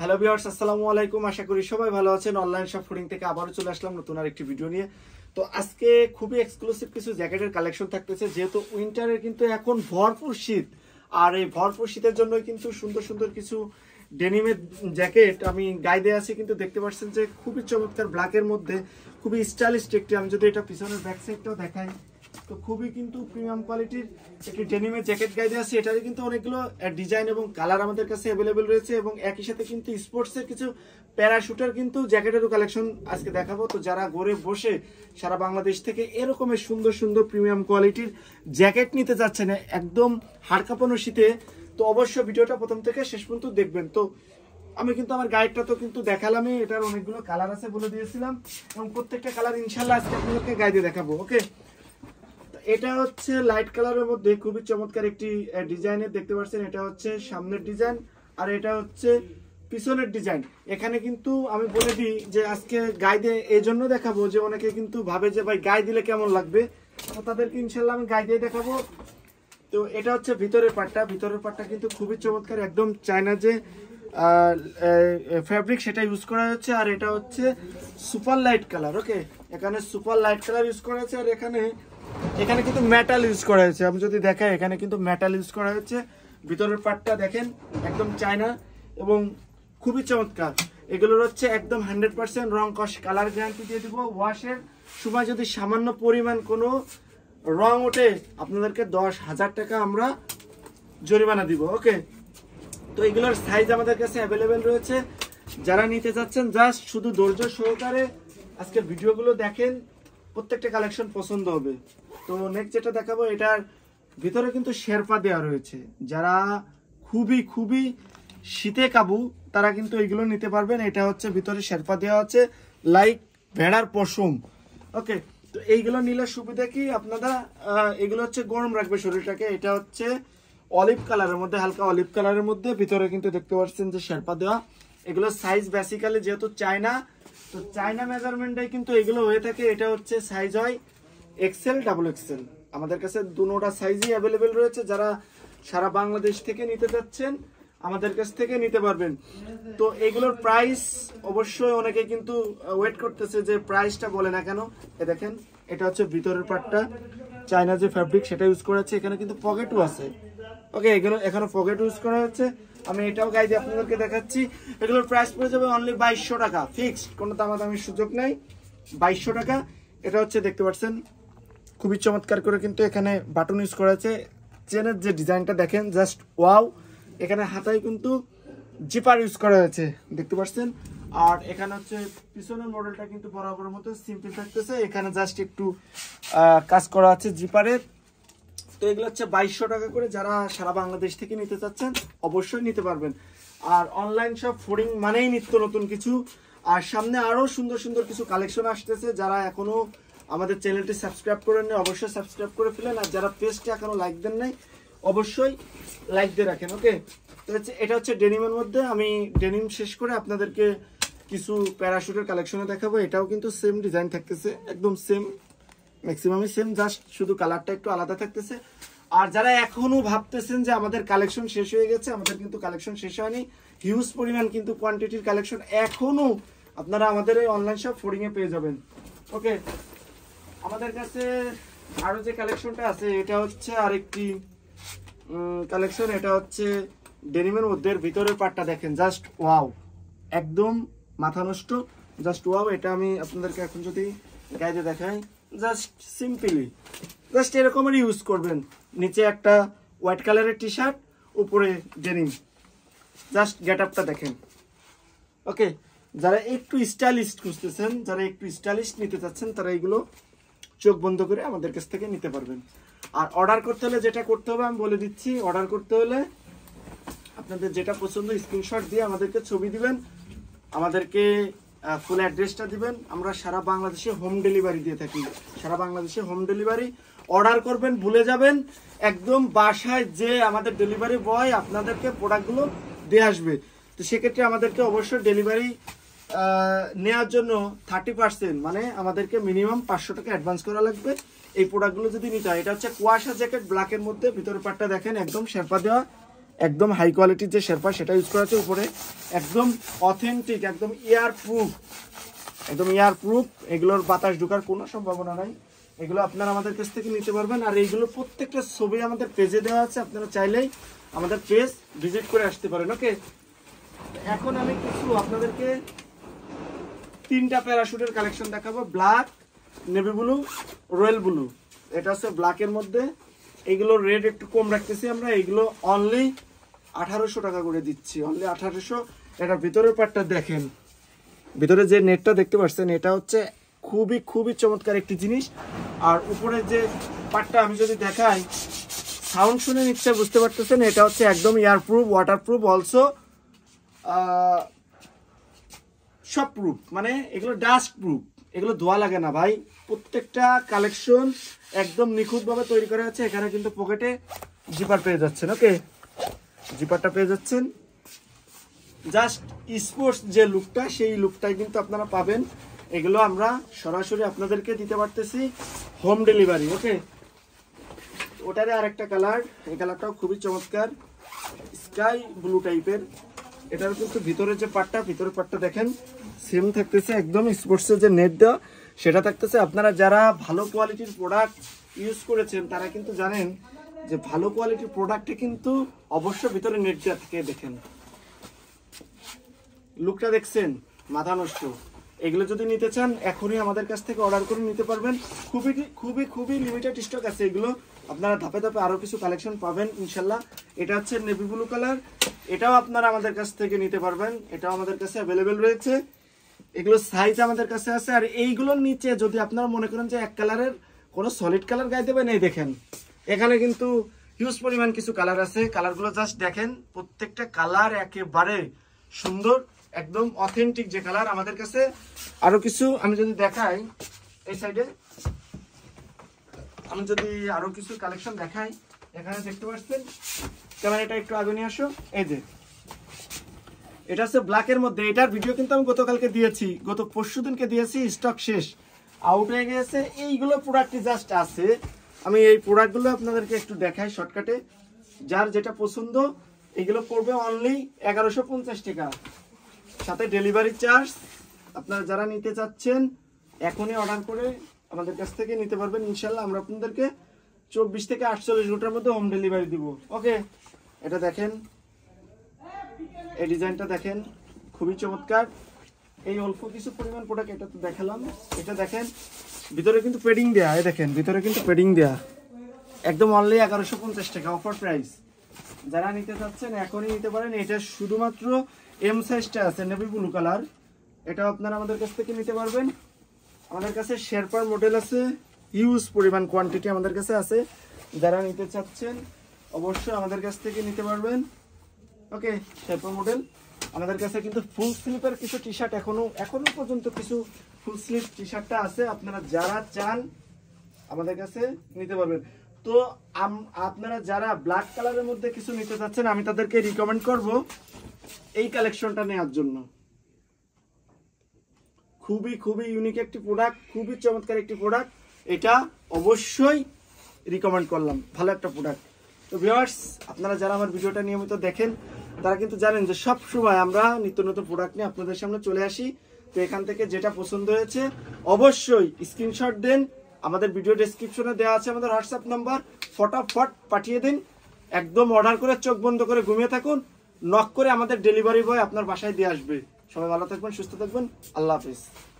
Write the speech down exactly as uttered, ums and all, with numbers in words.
Hello viewers, আসসালামু আলাইকুম। আশা করি সবাই ভালো আছেন। অনলাইন শপ ফুডিং থেকে আবারও চলে আসলাম নতুন আর একটি ভিডিও নিয়ে। তো আজকে খুবই এক্সক্লুসিভ কিছু জ্যাকেটের কালেকশন থাকতেছে, যেহেতু উইন্টারের কিন্তু এখন ভরপুর শীত, আর এই ভরপুর শীতের জন্য কিন্তু সুন্দর সুন্দর কিছু ডেনিমের জ্যাকেট আমি গায়ে দিয়ে আছি। কিন্তু দেখতে পাচ্ছেন যে খুবই চমৎকার ব্ল্যাকের মধ্যে খুবই স্টাইলিশ একটি, আমি যদি এটা পিছনের ব্যাক সাইডটাও দেখাই, তো খুবই কিন্তু প্রিমিয়াম কোয়ালিটির একটি ডেনিমের জ্যাকেট গায়ে দিয়ে আসি। এটারই কিন্তু অনেকগুলো ডিজাইন এবং কালার আমাদের কাছে অ্যাভেলেবেল রয়েছে, এবং একই সাথে কিন্তু স্পোর্টসের কিছু প্যারাশুটার কিন্তু জ্যাকেটেরও কালেকশন আজকে দেখাবো। তো যারা ঘরে বসে সারা বাংলাদেশ থেকে এরকমের সুন্দর সুন্দর প্রিমিয়াম কোয়ালিটির জ্যাকেট নিতে যাচ্ছেন একদম হাড়কাঁপানো শীতে, তো অবশ্যই ভিডিওটা প্রথম থেকে শেষ পর্যন্ত দেখবেন। তো আমি কিন্তু আমার গাইডটা তো কিন্তু দেখালামই, এটার অনেকগুলো কালার আছে বলে দিয়েছিলাম, এবং প্রত্যেকটা কালার ইনশাল্লাহ আজকে আপনাদেরকে গায়ে দিয়ে দেখাবো। ওকে, এটা হচ্ছে লাইট কালারের মধ্যে খুবই চমৎকার একটি ডিজাইনের, দেখতে পাচ্ছেন এটা হচ্ছে সামনের ডিজাইন আর এটা হচ্ছে পিছনের ডিজাইন। এখানে কিন্তু আমি বলে দিই যে আজকে গায়ে দিয়ে এই জন্য দেখাবো যে অনেকে কিন্তু ভাবে যে ভাই গায়ে দিলে কেমন লাগবে, তো তাদেরকে ইনশাল্লাহ আমি গায়ে দিয়ে দেখাবো। তো এটা হচ্ছে ভিতরের পাটটা, ভিতরের পাটটা কিন্তু খুবই চমৎকার, একদম চায়না যে ফ্যাব্রিক সেটা ইউজ করা হচ্ছে, আর এটা হচ্ছে সুপার লাইট কালার। ওকে, এখানে সুপার লাইট কালার ইউজ করা হয়েছে, আর এখানে এখানে কিন্তু মেটাল ইউজ করা হয়েছে। আমি যদি দেখাই, এখানে কিন্তু মেটাল ইউজ করা হয়েছে। ভিতরের পাটটা দেখেন একদম চায়না এবং খুবই চমৎকার। এগুলোর হচ্ছে একদম হান্ড্রেড পার্সেন্ট রং কস কালার গ্যারান্টি দিয়ে দেবো। ওয়াশের সময় যদি সামান্য পরিমাণ কোনো রং ওঠে আপনাদেরকে দশ হাজার টাকা আমরা জরিমানা দিব। ওকে, তো এগুলোর সাইজ আমাদের কাছে অ্যাভেলেবেল রয়েছে। যারা নিতে চাচ্ছেন জাস্ট শুধু ধৈর্য সহকারে আজকের ভিডিওগুলো দেখেন, প্রত্যেকটা কালেকশন পছন্দ হবে। তো নেক্সট যেটা দেখাবো, এটার ভিতরে কিন্তু শেরপা দেওয়া রয়েছে। যারা খুবই খুবই শীতে কাবু তারা কিন্তু এগুলো নিতে পারবেন। এটা হচ্ছে ভিতরে শেরপা দেওয়া আছে লাইক ভেড়ার পশম। ওকে, তো এইগুলো নিলে সুবিধা কি আপনারা, এগুলো হচ্ছে গরম রাখবে শরীরটাকে। এটা হচ্ছে অলিভ কালারের মধ্যে, হালকা অলিভ কালারের মধ্যে, ভিতরে কিন্তু দেখতে পাচ্ছেন যে শেরপা দেওয়া। এগুলোর সাইজ বেসিক্যালি যেহেতু চায়না, তো চায়না মেজারমেন্টটাই কিন্তু এগুলো হয়ে থাকে। এটা হচ্ছে সাইজ হয় এক্সেল ডাবল এক্সেল, আমাদের কাছে দুটা সাইজই অ্যাভেলেবেল রয়েছে। যারা সারা বাংলাদেশ থেকে নিতে যাচ্ছেন আমাদের কাছ থেকে নিতে পারবেন। তো এগুলোর প্রাইস অবশ্যই অনেকে কিন্তু ওয়েট করতেছে যে প্রাইসটা বলে না কেন। এ দেখেন, এটা হচ্ছে ভিতরের পার্টটা, চায়না যে ফ্যাব্রিক সেটা ইউজ করা হচ্ছে। এখানে কিন্তু পকেটও আছে। ওকে, এগুলো এখানে পকেট ইউজ করা হচ্ছে। আমি এটাও গাইজ আপনাদেরকে দেখাচ্ছি। এগুলোর প্রাইস পড়ে যাবে অনলি বাইশশো টাকা ফিক্সড, কোনো দামাদামির সুযোগ নাই, বাইশশো টাকা। এটা হচ্ছে দেখতে পাচ্ছেন খুবই চমৎকার করে কিন্তু এখানে বাটন ইউজ করা আছে। চেনের যে ডিজাইনটা দেখেন জাস্ট ওয়াও। এখানে হাতায় কিন্তু জিপার ইউজ করা হয়েছে দেখতে পাচ্ছেন, আর এখানে হচ্ছে পিছনের মডেলটা কিন্তু বরাবরের মতো সিম্পল থাকতেছে। এখানে জাস্ট একটু কাজ করা আছে জিপারের। তো এগুলো হচ্ছে বাইশশো টাকা করে, যারা সারা বাংলাদেশ থেকে নিতে চাচ্ছেন অবশ্যই নিতে পারবেন। আর অনলাইন শপ ফুডিং মানেই নিত্য নতুন কিছু, আর সামনে আরও সুন্দর সুন্দর কিছু কালেকশন আসতেছে। যারা এখনও আমাদের চ্যানেলটি সাবস্ক্রাইব করেন নাই অবশ্যই সাবস্ক্রাইব করে ফেলেন, আর যারা পেজটি এখনও লাইক দেন নাই অবশ্যই লাইক দিয়ে রাখেন। ওকে, তো এটা হচ্ছে ডেনিমের মধ্যে। আমি ডেনিম শেষ করে আপনাদেরকে কিছু প্যারাশুটের কালেকশনে দেখাবো। এটাও কিন্তু সেম ডিজাইন থাকতেছে, একদম সেম, ম্যাক্সিমামই সেম, জাস্ট শুধু কালারটা একটু আলাদা থাকতেছে। আর যারা এখনও ভাবতেছেন যে আমাদের কালেকশন শেষ হয়ে গেছে, আমাদের কিন্তু কালেকশন শেষ হয়নি। হিউজ পরিমাণ কিন্তু কোয়ান্টিটির কালেকশন এখনও আপনারা আমাদের এই অনলাইন শপ ফোর্ডিংয়ে পেয়ে যাবেন। ওকে, আমাদের কাছে আরও যে কালেকশনটা আছে, এটা হচ্ছে আরেকটি কালেকশন। এটা হচ্ছে ডেনিমের মধ্যে, ভিতরের পার্টটা দেখেন জাস্ট ওয়াও, একদম মাথা নষ্ট, জাস্ট ওয়াও। এটা আমি আপনাদেরকে এখন যদি গায়ে দেখাই, জাস্ট সিম্পলি জাস্ট এরকমেরই ইউজ করবেন। নিচে একটা হোয়াইট কালারের টি শার্ট, উপরে ডেনিম, জাস্ট গেট আপটা দেখেন। ওকে, যারা একটু স্টাইলিশ খুঁজতেছেন, যারা একটু স্টাইলিশ নিতে চাচ্ছেন, তারা এগুলো চোখ বন্ধ করে আমাদের কাছ থেকে নিতে পারবেন। আর অর্ডার করতে হলে যেটা করতে হবে আমি বলে দিচ্ছি। অর্ডার করতে হলে আপনাদের যেটা পছন্দ স্ক্রিনশট দিয়ে আমাদেরকে ছবি দিবেন, আমাদেরকে ফুল অ্যাড্রেসটা দিবেন। আমরা সারা বাংলাদেশে হোম ডেলিভারি দিয়ে থাকি, সারা বাংলাদেশে হোম ডেলিভারি। অর্ডার করবেন ভুলে যাবেন, একদম বাসায় যে আমাদের ডেলিভারি বয় আপনাদেরকে প্রোডাক্টগুলো দিয়ে আসবে। তো সেক্ষেত্রে আমাদেরকে অবশ্যই ডেলিভারি নেওয়ার জন্য থার্টি পার্সেন্ট মানে আমাদেরকে মিনিমাম পাঁচশো টাকা অ্যাডভান্স করা লাগবে এই প্রোডাক্টগুলো যদি নিতে হয়। এটা হচ্ছে কুয়াশা জ্যাকেট ব্ল্যাকের মধ্যে, ভিতরের পার্টটা দেখেন একদম শেরপা দেওয়া, एकदम हाई क्वालिटीर जो शेरपा सेटा यूज करा आछे उपरे एकदम अथेंटिक एकदम एयर प्रूफ एकदम एयर प्रूफ एगुलोर बातास ढोकार कोनो सम्भावना नाई। एगुलो आपनारा आमादेर काछ थेके निते पारबेन और एगुलो प्रत्येकटा छबि आमादेर पेजे देওয়া আছে আপনারা চাইলেই आमादेर पेज भिजिट करे आसते पारेन। ओके এখন আমি কিছু আপনাদেরকে তিনটা প্যারাশুটের কালেকশন দেখাবো black navy blue royal blue এটা হচ্ছে ব্ল্যাক এর মধ্যে এগুলো রেড একটু কম রাখতেছি আমরা এগুলো অনলি আঠারোশো টাকা করে দিচ্ছি অনলি আঠারোশো। এটা ভিতরের পার্টটা দেখেন ভিতরে যে নেটটা দেখতে পাচ্ছেন এটা হচ্ছে খুবই খুবই চমৎকার একটি জিনিস। আর উপরে যে পার্টটা আমি যদি দেখাই সাউন্ড শুনে নিশ্চয় বুঝতে পারতেছেন এটা হচ্ছে একদম air proof water proof also সব প্রুফ মানে এগুলো ডাস্ট প্রুফ এগুলো ধোয়া লাগে না ভাই। প্রত্যেকটা কালেকশন একদম নিখুঁতভাবে তৈরি করা আছে এখানে কিন্তু পকেটে জিপার পেয়ে যাচ্ছেন। ওকে জিপারটা পেয়ে যাচ্ছেন জাস্ট স্পোর্টস যে লুকটা সেই লুকটাই কিন্তু আপনারা পাবেন। এগুলো আমরা সরাসরি আপনাদেরকে দিতে পারতেছি হোম ডেলিভারি। ওকে ওটারে আরেকটা কালার এই কালারটাও খুবই চমৎকার স্কাই ব্লু টাইপের এটার কিন্তু ভিতরে যে পাটটা ভিতরের পাটটা দেখেন সেম থাকতেছে একদম স্পোর্টসের যে নেট দেওয়া সেটা থাকতেছে। আপনারা যারা ভালো কোয়ালিটির প্রোডাক্ট ইউজ করেছেন তারা কিন্তু জানেন যে ভালো কোয়ালিটির প্রোডাক্টে কিন্তু অবশ্য ভিতরে নেট দেওয়া থাকে। দেখেন লুকটা দেখছেন মাথা নষ্ট। এগুলো যদি নিতে চান এখনই আমাদের কাছ থেকে অর্ডার করে নিতে পারবেন খুবই খুবই খুবই লিমিটেড স্টক আছে এগুলো আপনারা ধাপে ধাপে আরও কিছু কালেকশন পাবেন ইনশাল্লাহ। এটা হচ্ছে নেভি ব্লু কালার এটাও আপনারা আমাদের কাছ থেকে নিতে পারবেন এটাও আমাদের কাছে অ্যাভেলেবেল রয়েছে এগুলো সাইজ আমাদের কাছে আছে। আর এইগুলোর নিচে যদি আপনারা মনে করেন যে এক কালারের কোনো সলিড কালার গায়ে দেবেন এই দেখেন এখানে কিন্তু হিউজ পরিমাণ কিছু কালার আছে কালারগুলো জাস্ট দেখেন প্রত্যেকটা কালার একেবারে সুন্দর একদম অথেন্টিক যে কালার আমাদের কাছে। আরও কিছু আমি যদি দেখাই এই সাইডে আমি যদি আরও কিছু কালেকশন দেখাই এখানে দেখতে পাচ্ছেন ক্যামেরাটা একটু আগে নিয়ে আসো এই যে এটা হচ্ছে ব্ল্যাকের মধ্যে এটার ভিডিও কিন্তু আমি গতকালকে দিয়েছি গত পরশু দিনকে দিয়েছি স্টক শেষ আউট হয়ে গেছে। এইগুলো প্রোডাক্টই জাস্ট আছে আমি এই প্রোডাক্টগুলো আপনাদেরকে একটু দেখাই শর্টকাটে যার যেটা পছন্দ এগুলো পড়বে অনলি এগারোশো পঞ্চাশ টাকা সাথে ডেলিভারি চার্জ। আপনারা যারা নিতে চাচ্ছেন এখনই অর্ডার করে আমাদের কাছ থেকে নিতে পারবেন ইনশাল্লাহ আমরা আপনাদেরকে চব্বিশ থেকে আটচল্লিশ ঘন্টার মধ্যে হোম ডেলিভারি দিব। ওকে এটা দেখেন এই ডিজাইনটা দেখেন খুবই চমৎকার এই অল্প কিছু পরিমাণ প্রোডাক্ট এটা তো দেখালাম এটা দেখেন ভিতরে কিন্তু পেডিং দেয়া এই দেখেন ভিতরে কিন্তু পেডিং দেয়া একদম অনলি এগারোশো পঞ্চাশ টাকা অফার প্রাইস। যারা নিতে চাচ্ছেন এখনই নিতে পারেন এটা শুধুমাত্র এম সাইজটা আছে নেভি ব্লু কালার এটাও আপনারা আমাদের কাছ থেকে নিতে পারবেন। আমাদের কাছে শেরপার মডেল আছে হিউজ পরিমাণ কোয়ান্টিটি আমাদের কাছে আছে যারা নিতে চাচ্ছেন অবশ্যই আমাদের কাছ থেকে নিতে পারবেন। ওকে শেরপা মডেল আমাদের কাছে কিন্তু ফুল স্লিপের কিছু টি শার্ট এখনও এখনও পর্যন্ত কিছু ফুল স্লিপ টি শার্টটা আছে আপনারা যারা চান আমাদের কাছে নিতে পারবেন। তো আপনারা যারা ব্ল্যাক কালারের মধ্যে কিছু নিতে চাচ্ছেন আমি তাদেরকে রিকমেন্ড করব এই কালেকশনটা নেওয়ার জন্য খুবই খুবই ইউনিক একটি প্রোডাক্ট খুবই চমৎকার একটি প্রোডাক্ট এটা অবশ্যই রিকমেন্ড করলাম ভালো একটা প্রোডাক্ট। তো ভিউয়ার্স আপনারা যারা আমার ভিডিওটা নিয়মিত দেখেন তারা কিন্তু জানেন যে সব সময় আমরা নিত্য নতুন প্রোডাক্ট নিয়ে আপনাদের সামনে চলে আসি। তো এখান থেকে যেটা পছন্দ হয়েছে অবশ্যই স্ক্রিনশট দেন আমাদের ভিডিও ডেসক্রিপশনে দেওয়া আছে আমাদের হোয়াটসঅ্যাপ নাম্বার ফটাফট পাঠিয়ে দিন একদম অর্ডার করে চোখ বন্ধ করে ঘুমিয়ে থাকুন নক করে আমাদের ডেলিভারি বয় আপনার বাসায় দিয়ে আসবে। সবাই ভালো থাকবেন সুস্থ থাকবেন আল্লাহ হাফেজ।